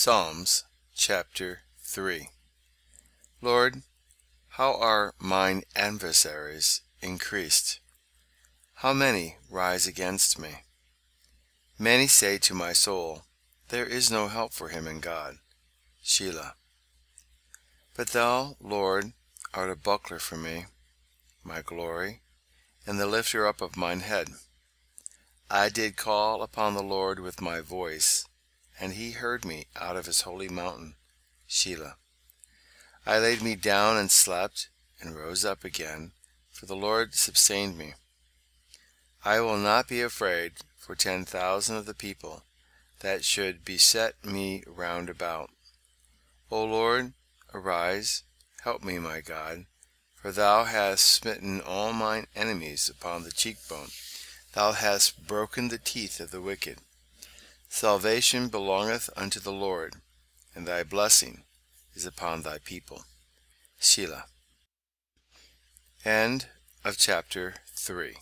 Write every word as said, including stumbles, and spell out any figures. Psalms chapter three. Lord, how are mine adversaries increased? How many rise against me? Many say to my soul, there is no help for him in God. Selah. But thou, Lord, art a buckler for me, my glory, and the lifter up of mine head. I did call upon the Lord with my voice, and he heard me out of his holy mountain, Selah. I laid me down and slept, and rose up again, for the Lord sustained me. I will not be afraid for ten thousand of the people that should beset me round about. O Lord, arise, help me, my God, for thou hast smitten all mine enemies upon the cheekbone. Thou hast broken the teeth of the wicked. Salvation belongeth unto the Lord, and thy blessing is upon thy people. Selah. End of chapter three.